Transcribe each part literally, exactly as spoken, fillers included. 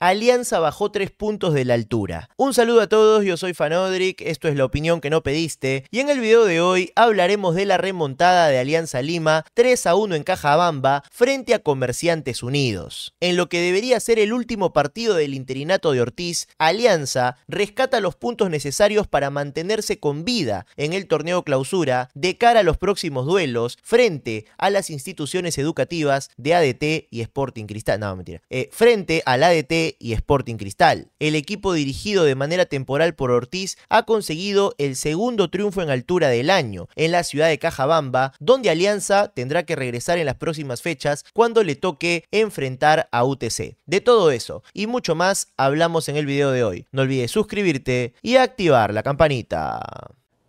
Alianza bajó tres puntos de la altura. Un saludo a todos, yo soy Fanodric, esto es La Opinión que no pediste, y en el video de hoy hablaremos de la remontada de Alianza Lima tres a uno en Cajabamba frente a Comerciantes Unidos. En lo que debería ser el último partido del interinato de Ortiz, Alianza rescata los puntos necesarios para mantenerse con vida en el torneo clausura de cara a los próximos duelos frente a las instituciones educativas de A D T y Sporting Cristal. No, mentira. Eh, frente al A D T y Sporting Cristal. El equipo dirigido de manera temporal por Ortiz ha conseguido el segundo triunfo en altura del año en la ciudad de Cajabamba, donde Alianza tendrá que regresar en las próximas fechas cuando le toque enfrentar a U T C. De todo eso y mucho más hablamos en el video de hoy. No olvides suscribirte y activar la campanita.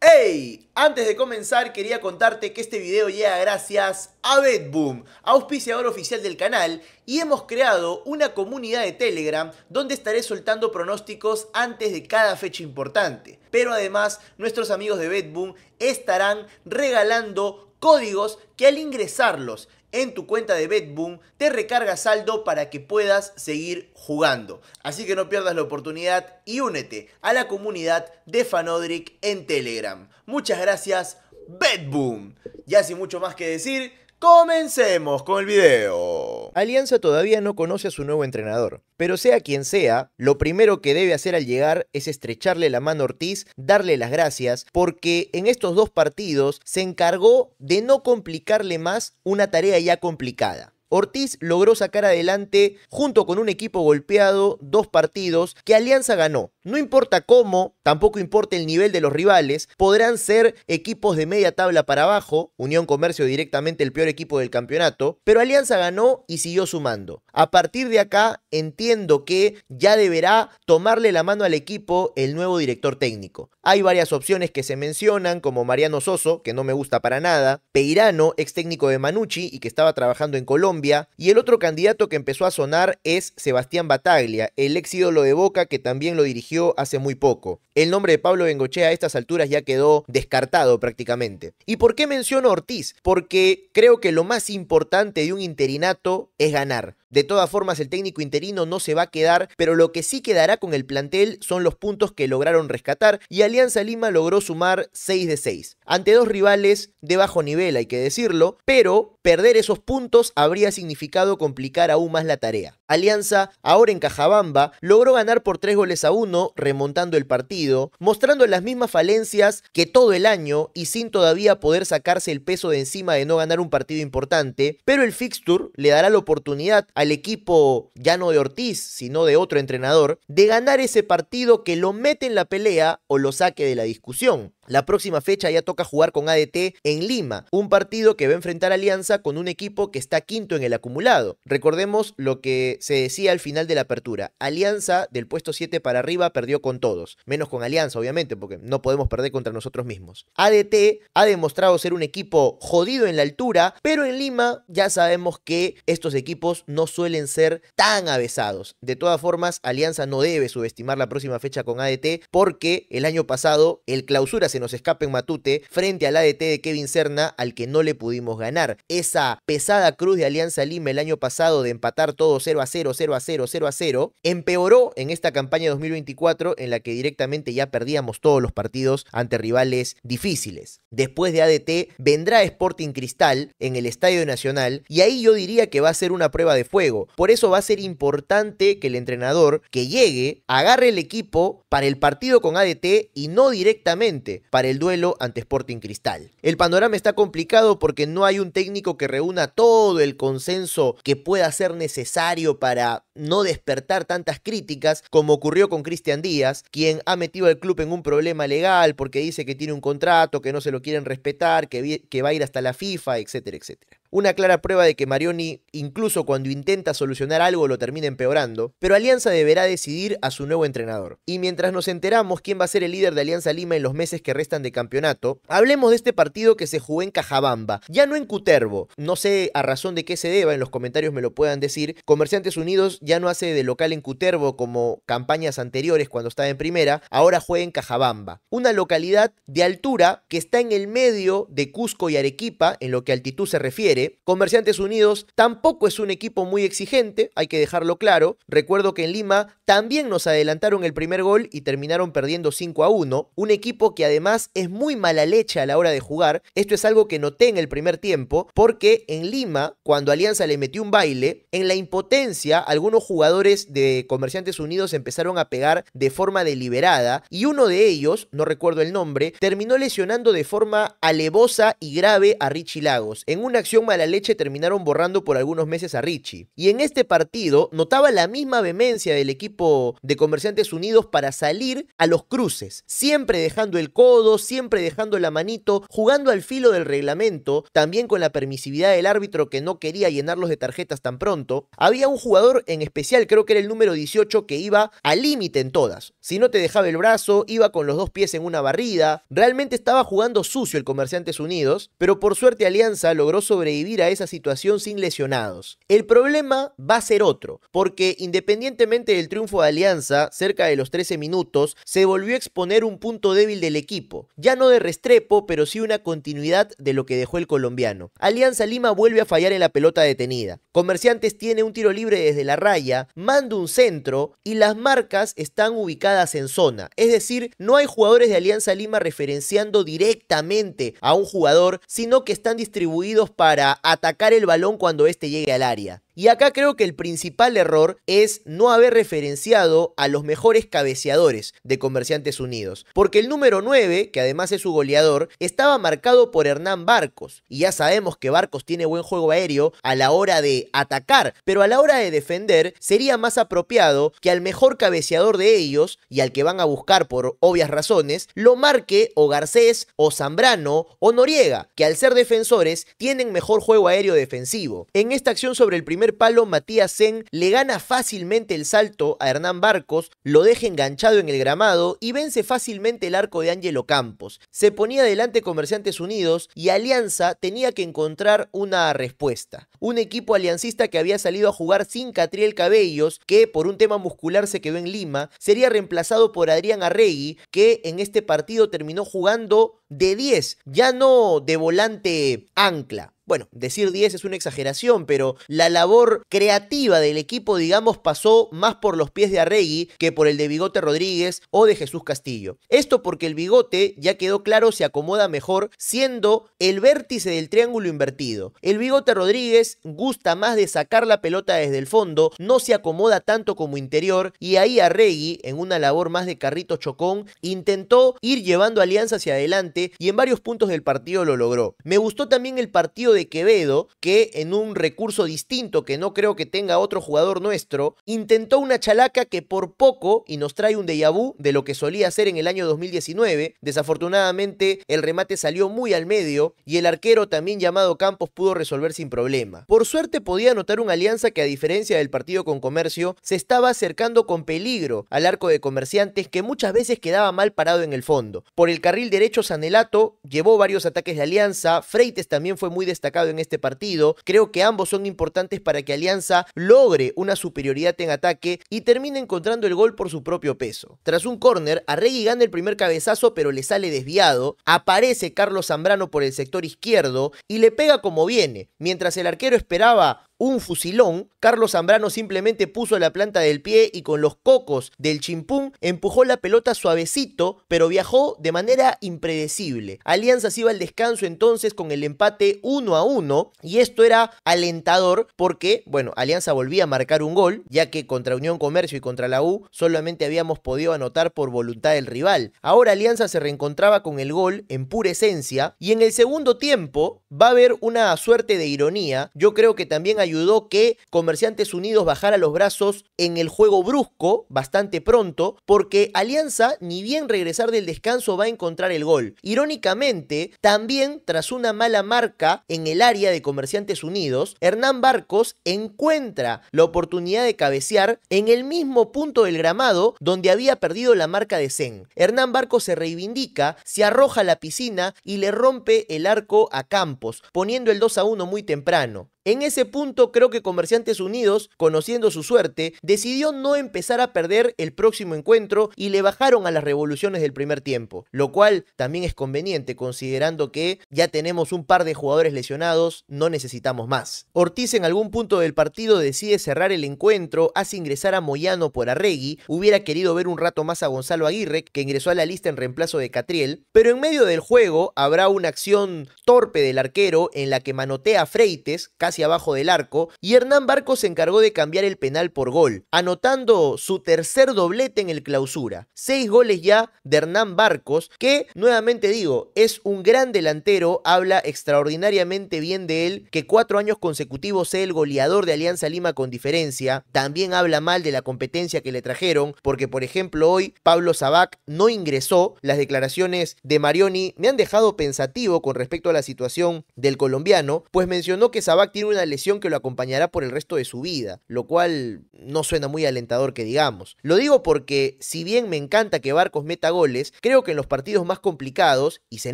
¡Hey! Antes de comenzar quería contarte que este video llega gracias a BetBoom, auspiciador oficial del canal, y hemos creado una comunidad de Telegram donde estaré soltando pronósticos antes de cada fecha importante. Pero además nuestros amigos de BetBoom estarán regalando códigos que al ingresarlos en tu cuenta de BetBoom te recarga saldo para que puedas seguir jugando. Así que no pierdas la oportunidad y únete a la comunidad de Fanodric en Telegram. Muchas gracias, BetBoom. Ya sin mucho más que decir, comencemos con el video. Alianza todavía no conoce a su nuevo entrenador, pero sea quien sea, lo primero que debe hacer al llegar es estrecharle la mano a Ortiz, darle las gracias, porque en estos dos partidos se encargó de no complicarle más una tarea ya complicada. Ortiz logró sacar adelante, junto con un equipo golpeado, dos partidos que Alianza ganó. No importa cómo, tampoco importa el nivel de los rivales, podrán ser equipos de media tabla para abajo, Unión Comercio directamente el peor equipo del campeonato, pero Alianza ganó y siguió sumando. A partir de acá, entiendo que ya deberá tomarle la mano al equipo el nuevo director técnico. Hay varias opciones que se mencionan, como Mariano Soso, que no me gusta para nada, Peirano, ex técnico de Manucci y que estaba trabajando en Colombia, y el otro candidato que empezó a sonar es Sebastián Bataglia, el ex ídolo de Boca que también lo dirigió hace muy poco. El nombre de Pablo Bengochea a estas alturas ya quedó descartado prácticamente. ¿Y por qué menciono a Ortiz? Porque creo que lo más importante de un interinato es ganar. De todas formas, el técnico interino no se va a quedar, pero lo que sí quedará con el plantel son los puntos que lograron rescatar y Alianza Lima logró sumar seis de seis. Ante dos rivales de bajo nivel, hay que decirlo, pero perder esos puntos habría significado complicar aún más la tarea. Alianza, ahora en Cajabamba, logró ganar por tres goles a uno, remontando el partido, mostrando las mismas falencias que todo el año y sin todavía poder sacarse el peso de encima de no ganar un partido importante, pero el fixture le dará la oportunidad al equipo, ya no de Ortiz, sino de otro entrenador, de ganar ese partido que lo mete en la pelea o lo saque de la discusión. La próxima fecha ya toca jugar con A D T en Lima, un partido que va a enfrentar a Alianza con un equipo que está quinto en el acumulado. Recordemos lo que se decía al final de la apertura, Alianza del puesto siete para arriba perdió con todos, menos con Alianza obviamente porque no podemos perder contra nosotros mismos. A D T ha demostrado ser un equipo jodido en la altura, pero en Lima ya sabemos que estos equipos no suelen ser tan avesados. De todas formas, Alianza no debe subestimar la próxima fecha con A D T porque el año pasado el clausura se nos escapa en Matute frente al A D T de Kevin Serna al que no le pudimos ganar. Esa pesada cruz de Alianza Lima el año pasado de empatar todo cero a cero, cero a cero, cero a cero empeoró en esta campaña dos mil veinticuatro en la que directamente ya perdíamos todos los partidos ante rivales difíciles. Después de A D T vendrá Sporting Cristal en el Estadio Nacional y ahí yo diría que va a ser una prueba de fuego. Por eso va a ser importante que el entrenador que llegue agarre el equipo para el partido con A D T y no directamente para el duelo ante Sporting Cristal. El panorama está complicado porque no hay un técnico que reúna todo el consenso que pueda ser necesario para no despertar tantas críticas como ocurrió con Cristian Díaz, quien ha metido al club en un problema legal porque dice que tiene un contrato, que no se lo quieren respetar, que, que va a ir hasta la FIFA, etcétera, etcétera. Una clara prueba de que Marioni, incluso cuando intenta solucionar algo, lo termina empeorando, pero Alianza deberá decidir a su nuevo entrenador. Y mientras nos enteramos quién va a ser el líder de Alianza Lima en los meses que restan de campeonato, hablemos de este partido que se jugó en Cajabamba, ya no en Cutervo. No sé a razón de qué se deba, en los comentarios me lo puedan decir. Comerciantes Unidos ya no hace de local en Cutervo como campañas anteriores cuando estaba en primera, ahora juega en Cajabamba. Una localidad de altura que está en el medio de Cusco y Arequipa, en lo que a altitud se refiere, quiere. Comerciantes Unidos tampoco es un equipo muy exigente, hay que dejarlo claro. Recuerdo que en Lima también nos adelantaron el primer gol y terminaron perdiendo cinco a uno. Un equipo que además es muy mala leche a la hora de jugar. Esto es algo que noté en el primer tiempo, porque en Lima, cuando Alianza le metió un baile, en la impotencia algunos jugadores de Comerciantes Unidos empezaron a pegar de forma deliberada y uno de ellos, no recuerdo el nombre, terminó lesionando de forma alevosa y grave a Richie Lagos. En una acción mala leche terminaron borrando por algunos meses a Richie. Y en este partido notaba la misma vehemencia del equipo de Comerciantes Unidos para salir a los cruces, siempre dejando el codo, siempre dejando la manito, jugando al filo del reglamento, también con la permisividad del árbitro que no quería llenarlos de tarjetas tan pronto. Había un jugador en especial, creo que era el número dieciocho, que iba al límite en todas. Si no te dejaba el brazo, iba con los dos pies en una barrida. Realmente estaba jugando sucio el Comerciantes Unidos, pero por suerte Alianza logró sobrevivir a esa situación sin lesionados. El problema va a ser otro, porque independientemente del triunfo de Alianza, cerca de los trece minutos, se volvió a exponer un punto débil del equipo. Ya no de Restrepo, pero sí una continuidad de lo que dejó el colombiano. Alianza Lima vuelve a fallar en la pelota detenida. Comerciantes tiene un tiro libre desde la raya, manda un centro y las marcas están ubicadas en zona. Es decir, no hay jugadores de Alianza Lima referenciando directamente a un jugador, sino que están distribuidos para atacar el balón cuando éste llegue al área. Y acá creo que el principal error es no haber referenciado a los mejores cabeceadores de Comerciantes Unidos. Porque el número nueve, que además es su goleador, estaba marcado por Hernán Barcos. Y ya sabemos que Barcos tiene buen juego aéreo a la hora de atacar. Pero a la hora de defender sería más apropiado que al mejor cabeceador de ellos, y al que van a buscar por obvias razones, lo marque o Garcés, o Zambrano, o Noriega, que al ser defensores tienen mejor juego aéreo defensivo. En esta acción sobre el primer palo, Matías Zen le gana fácilmente el salto a Hernán Barcos, lo deja enganchado en el gramado y vence fácilmente el arco de Ángelo Campos. Se ponía delante Comerciantes Unidos y Alianza tenía que encontrar una respuesta. Un equipo aliancista que había salido a jugar sin Catriel Cabellos, que por un tema muscular se quedó en Lima, sería reemplazado por Adrián Arregui, que en este partido terminó jugando de diez, ya no de volante ancla. Bueno, decir diez es una exageración, pero la labor creativa del equipo, digamos, pasó más por los pies de Arregui que por el de Bigote Rodríguez o de Jesús Castillo. Esto porque el Bigote, ya quedó claro, se acomoda mejor siendo el vértice del triángulo invertido. El Bigote Rodríguez gusta más de sacar la pelota desde el fondo, no se acomoda tanto como interior, y ahí Arregui, en una labor más de carrito chocón, intentó ir llevando a Alianza hacia adelante y en varios puntos del partido lo logró. Me gustó también el partido de de Quevedo, que en un recurso distinto que no creo que tenga otro jugador nuestro, intentó una chalaca que por poco, y nos trae un déjà vu de lo que solía hacer en el año dos mil diecinueve, desafortunadamente el remate salió muy al medio y el arquero, también llamado Campos, pudo resolver sin problema. Por suerte podía notar una Alianza que, a diferencia del partido con Comercio, se estaba acercando con peligro al arco de Comerciantes, que muchas veces quedaba mal parado en el fondo. Por el carril derecho, Sanelato llevó varios ataques de Alianza, Freites también fue muy destacado en este partido. Creo que ambos son importantes para que Alianza logre una superioridad en ataque y termine encontrando el gol por su propio peso. Tras un córner, Arregui gana el primer cabezazo pero le sale desviado, aparece Carlos Zambrano por el sector izquierdo y le pega como viene. Mientras el arquero esperaba un fusilón, Carlos Zambrano simplemente puso la planta del pie y con los cocos del chimpún empujó la pelota suavecito, pero viajó de manera impredecible. Alianza se iba al descanso entonces con el empate uno a uno, y esto era alentador porque, bueno, Alianza volvía a marcar un gol, ya que contra Unión Comercio y contra la U solamente habíamos podido anotar por voluntad del rival. Ahora Alianza se reencontraba con el gol en pura esencia, y en el segundo tiempo va a haber una suerte de ironía. Yo creo que también hay ayudó que Comerciantes Unidos bajara los brazos en el juego brusco bastante pronto, porque Alianza, ni bien regresar del descanso, va a encontrar el gol. Irónicamente, también tras una mala marca en el área de Comerciantes Unidos, Hernán Barcos encuentra la oportunidad de cabecear en el mismo punto del gramado donde había perdido la marca de Zen. Hernán Barcos se reivindica, se arroja a la piscina y le rompe el arco a Campos, poniendo el dos a uno muy temprano. En ese punto creo que Comerciantes Unidos, conociendo su suerte, decidió no empezar a perder el próximo encuentro y le bajaron a las revoluciones del primer tiempo, lo cual también es conveniente considerando que ya tenemos un par de jugadores lesionados, no necesitamos más. Ortiz en algún punto del partido decide cerrar el encuentro, hace ingresar a Moyano por Arregui, hubiera querido ver un rato más a Gonzalo Aguirre, que ingresó a la lista en reemplazo de Catriel, pero en medio del juego habrá una acción torpe del arquero en la que manotea a Freites, hacia abajo del arco, y Hernán Barcos se encargó de cambiar el penal por gol, anotando su tercer doblete en el clausura. Seis goles ya de Hernán Barcos, que nuevamente digo, es un gran delantero, habla extraordinariamente bien de él, que cuatro años consecutivos sea el goleador de Alianza Lima con diferencia. También habla mal de la competencia que le trajeron, porque por ejemplo hoy Pablo Sabac no ingresó. Las declaraciones de Marioni me han dejado pensativo con respecto a la situación del colombiano, pues mencionó que Sabac tiene tiene una lesión que lo acompañará por el resto de su vida, lo cual no suena muy alentador que digamos. Lo digo porque, si bien me encanta que Barcos meta goles, creo que en los partidos más complicados, y se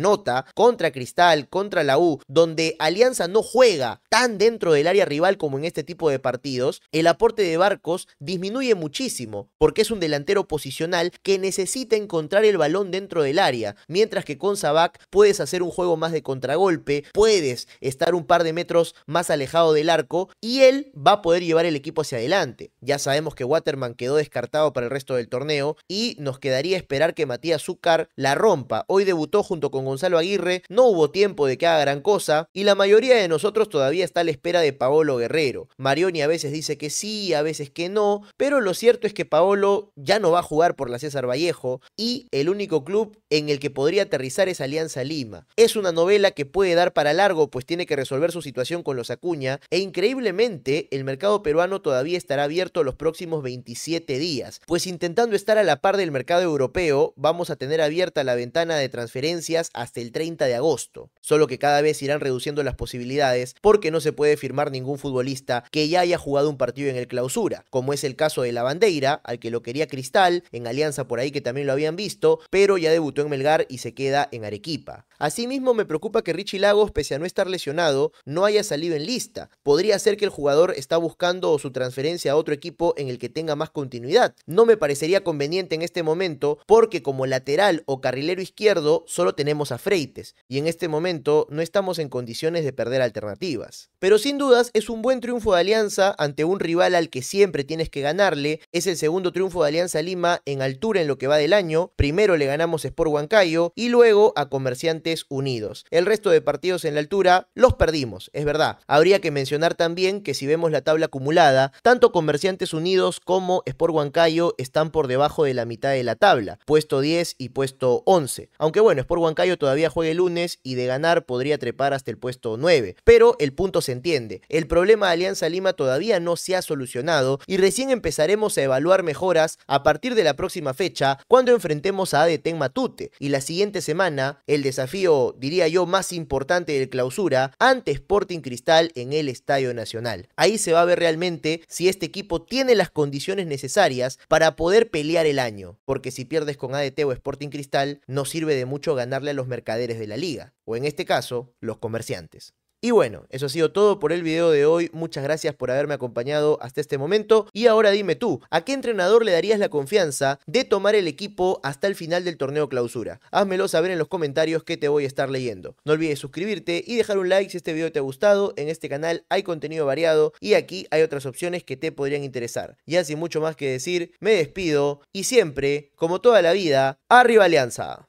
nota, contra Cristal, contra la U, donde Alianza no juega tan dentro del área rival como en este tipo de partidos, el aporte de Barcos disminuye muchísimo, porque es un delantero posicional que necesita encontrar el balón dentro del área, mientras que con Sabac puedes hacer un juego más de contragolpe, puedes estar un par de metros más alejado del arco y él va a poder llevar el equipo hacia adelante. Ya sabemos que Waterman quedó descartado para el resto del torneo y nos quedaría esperar que Matías Zúcar la rompa. Hoy debutó junto con Gonzalo Aguirre, no hubo tiempo de que haga gran cosa y la mayoría de nosotros todavía está a la espera de Paolo Guerrero. Marioni a veces dice que sí, a veces que no, pero lo cierto es que Paolo ya no va a jugar por la César Vallejo y el único club en el que podría aterrizar es Alianza Lima. Es una novela que puede dar para largo, pues tiene que resolver su situación con los Acuña, e increíblemente el mercado peruano todavía estará abierto los próximos veintisiete días, pues intentando estar a la par del mercado europeo vamos a tener abierta la ventana de transferencias hasta el treinta de agosto, solo que cada vez irán reduciendo las posibilidades porque no se puede firmar ningún futbolista que ya haya jugado un partido en el clausura, como es el caso de La Bandeira, al que lo quería Cristal, en Alianza por ahí que también lo habían visto, pero ya debutó en Melgar y se queda en Arequipa. Asimismo me preocupa que Richie Lagos, pese a no estar lesionado, no haya salido en lista. Podría ser que el jugador está buscando su transferencia a otro equipo en el que tenga más continuidad. No me parecería conveniente en este momento porque como lateral o carrilero izquierdo solo tenemos a Freites y en este momento no estamos en condiciones de perder alternativas. Pero sin dudas es un buen triunfo de Alianza ante un rival al que siempre tienes que ganarle. Es el segundo triunfo de Alianza Lima en altura en lo que va del año. Primero le ganamos a Sport Huancayo y luego a Comerciantes Unidos. El resto de partidos en la altura los perdimos, es verdad. Habría que mencionar también que si vemos la tabla acumulada, tanto Comerciantes Unidos como Sport Huancayo están por debajo de la mitad de la tabla, puesto diez y puesto once. Aunque bueno, Sport Huancayo todavía juega el lunes y de ganar podría trepar hasta el puesto nueve, pero el punto se entiende. El problema de Alianza Lima todavía no se ha solucionado y recién empezaremos a evaluar mejoras a partir de la próxima fecha cuando enfrentemos a A D T en Matute y la siguiente semana el desafío, diría yo, más importante del clausura ante Sporting Cristal en el Estadio Nacional. Ahí se va a ver realmente si este equipo tiene las condiciones necesarias para poder pelear el año, porque si pierdes con A D T o Sporting Cristal, no sirve de mucho ganarle a los mercaderes de la liga, o en este caso, los comerciantes. Y bueno, eso ha sido todo por el video de hoy, muchas gracias por haberme acompañado hasta este momento y ahora dime tú, ¿a qué entrenador le darías la confianza de tomar el equipo hasta el final del torneo clausura? Házmelo saber en los comentarios que te voy a estar leyendo. No olvides suscribirte y dejar un like si este video te ha gustado, en este canal hay contenido variado y aquí hay otras opciones que te podrían interesar. Ya sin mucho más que decir, me despido y siempre, como toda la vida, ¡arriba Alianza!